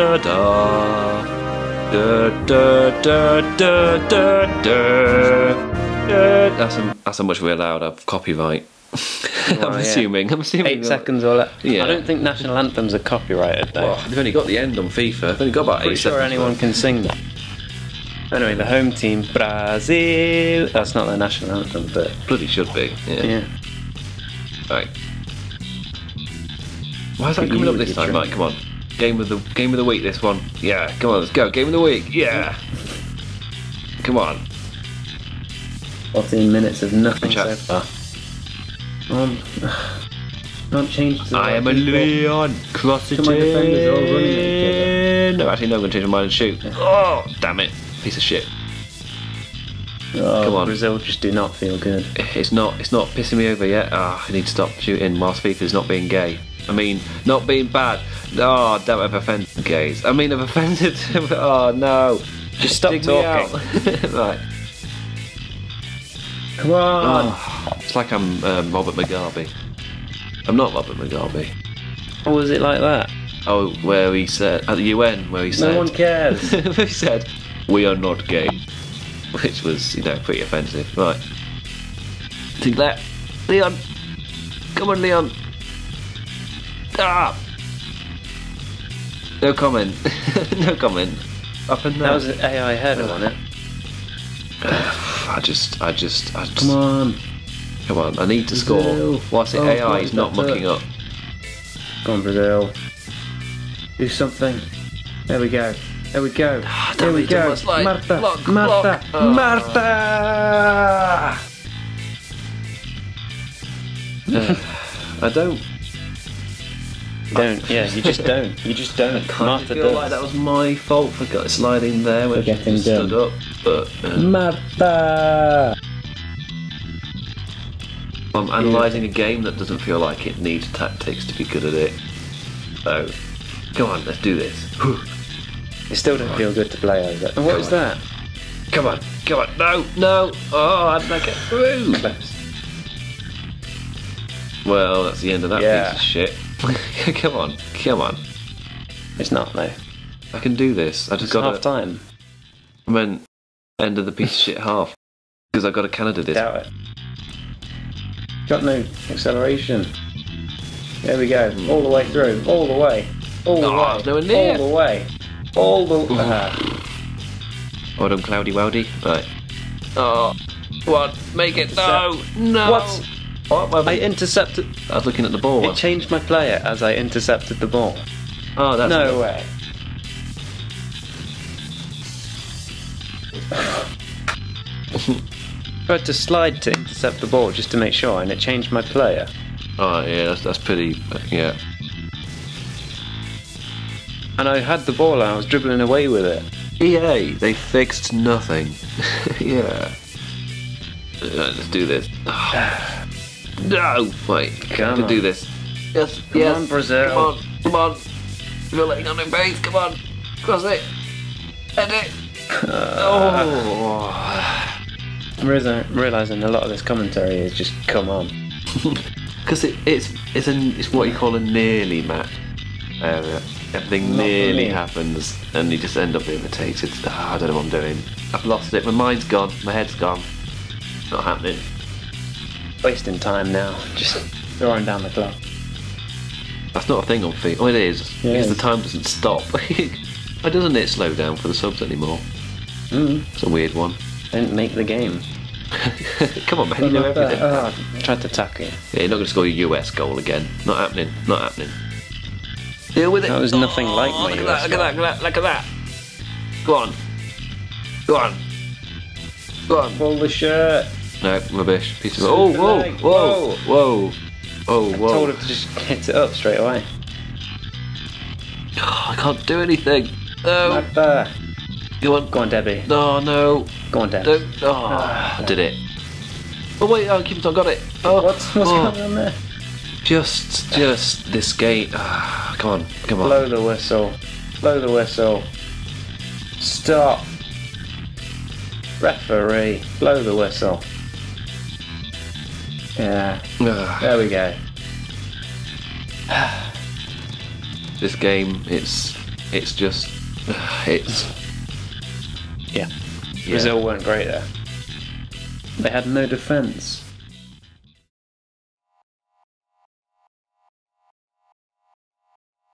Canada. That's how much we're allowed of copyright. I'm assuming. 8 seconds or less. Yeah. I don't think national anthems are copyrighted though. Well, they've only got the end on FIFA. They've only got about 8 seconds. I'm sure anyone can sing that. Anyway, the home team, Brazil. That's not their national anthem, but bloody should be. Yeah. Right. Why is that coming up this time, Mike? Come on. Game of the week. This one. Yeah. Come on. Let's go. Game of the week. Yeah. Come on. 14 minutes of nothing so far. Not changed. I am a Leon. Cross it in. No, actually, no. I'm going to change my mind and shoot. Yeah. Oh, damn it. Piece of shit. Oh, come on. Brazil just do not feel good. It's not pissing me over yet. Ah, I need to stop shooting whilst FIFA's not being gay. I mean, not being bad. Oh, damn it, I've offended gays. I mean, I've offended... Oh, no. Just stop talking. Right. Come on. Oh, it's like I'm Robert Mugabe. I'm not Robert Mugabe. Or was it like that? Oh, where he said... At the UN, where he said... No one cares. He said... We are not gay, which was, you know, pretty offensive. Right. Take that. Leon. Come on, Leon. Ah! No comment. No comment. Up and down. That was an AI header on it. I just... Come on. Come on, I need to score. Whilst the AI is not mucking up. Come on, Brazil. Do something. There we go. There we go. Oh, there we go. Marta. Block, Marta. Block. Oh. Marta. You just don't. Marta does. Like that was my fault for sliding there when she stood up. But, Marta. I'm analysing a game that doesn't feel like it needs tactics to be good at it. So, come on, let's do this. Whew. It still don't feel good to play over. And what is that? Come on, come on, no, no! Oh, I'd like it through! Well, that's the end of that piece of shit. Come on, come on. It's not, though. I can do this. I just got half time. I meant end of the piece of shit half. Because I got a Canada disc. Doubt it. Got no acceleration. There we go, all the way through, all the way, all the way, nowhere near. All the way. All the Hold on, Cloudy Weldy. Right. Oh, what? Make it. No, no. What? I intercepted. I was looking at the ball. It changed my player as I intercepted the ball. Oh, that's no way. I had to slide to intercept the ball just to make sure, and it changed my player. Oh yeah, that's pretty. Yeah. And I had the ball and I was dribbling away with it. EA, they fixed nothing. Yeah. Let's do this. Oh. No! Wait, I can do this. Yes, come on, Brazil. Come on, come on. You're letting on in base, come on. Cross it. End it. Oh. I'm realising a lot of this commentary is just come on. Because it's what you call a nearly match area. Everything nearly happens, and you just end up irritated. I don't know what I'm doing. I've lost it. My mind's gone. My head's gone. Not happening. Wasting time now. Just throwing down the clock. That's not a thing on FIFA. Oh, it is. Yeah, because the time doesn't stop. Why doesn't it slow down for the subs anymore? It's a weird one. Don't make the game. Come on, man. You know everything. I tried to tackle you. Yeah, you're not going to score your US goal again. Not happening. Not happening. Deal with it. That was nothing like my US goal. Look at that. Go on. Go on. Go on. Pull the shirt. No, rubbish. Piece of... Oh, whoa, whoa, whoa. Oh, whoa. I told him to just hit it up straight away. Oh, I can't do anything. No. Go on. Go on, Debbie. No, no. Go on, Deb. Don't. Oh, I did it. Oh, wait. Oh, keep it on. Got it. Oh. What's going on there? Just this game. Come on, come on. Blow the whistle. Blow the whistle. Stop. Referee. Blow the whistle. Yeah. There we go. This game, it's It's just, yeah. Brazil weren't great there. They had no defence.